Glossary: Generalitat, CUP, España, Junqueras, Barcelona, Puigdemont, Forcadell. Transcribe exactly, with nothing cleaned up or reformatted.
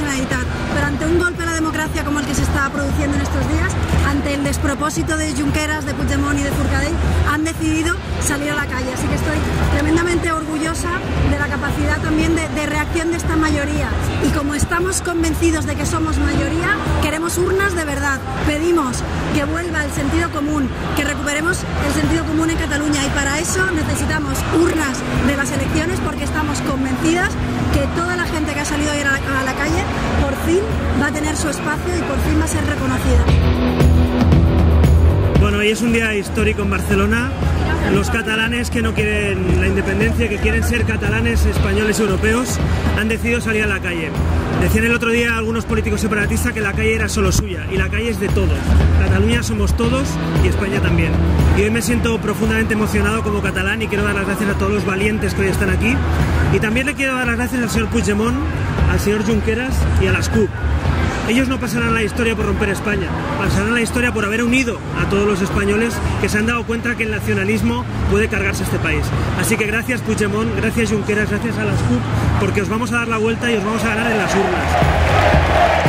la Generalitat, pero ante un golpe a la democracia como el que se está produciendo en estos días, ante el despropósito de Junqueras, de Puigdemont y de Forcadell, han decidido salir a la calle. Así que estoy tremendamente orgullosa de la capacidad también de, de reacción de esta mayoría. Y como estamos convencidos de que somos mayoría, queremos urnas de verdad. Pedimos que vuelva el sentido común, que recuperemos el sentido común en Cataluña, y para eso necesitamos urnas de las elecciones, porque estamos convencidas que toda la gente que ha salido a ir a la, a la calle por fin va a tener su espacio y por fin va a ser reconocida. Bueno, hoy es un día histórico en Barcelona. Los catalanes que no quieren la independencia, que quieren ser catalanes, españoles, europeos, han decidido salir a la calle. Decían el otro día algunos políticos separatistas que la calle era solo suya, y la calle es de todos. Cataluña somos todos y España también. Y hoy me siento profundamente emocionado como catalán y quiero dar las gracias a todos los valientes que hoy están aquí. Y también le quiero dar las gracias al señor Puigdemont, al señor Junqueras y a las C U P. Ellos no pasarán la historia por romper España, pasarán la historia por haber unido a todos los españoles que se han dado cuenta que el nacionalismo puede cargarse este país. Así que gracias Puigdemont, gracias Junqueras, gracias a las C U P, porque os vamos a dar la vuelta y os vamos a ganar en las urnas.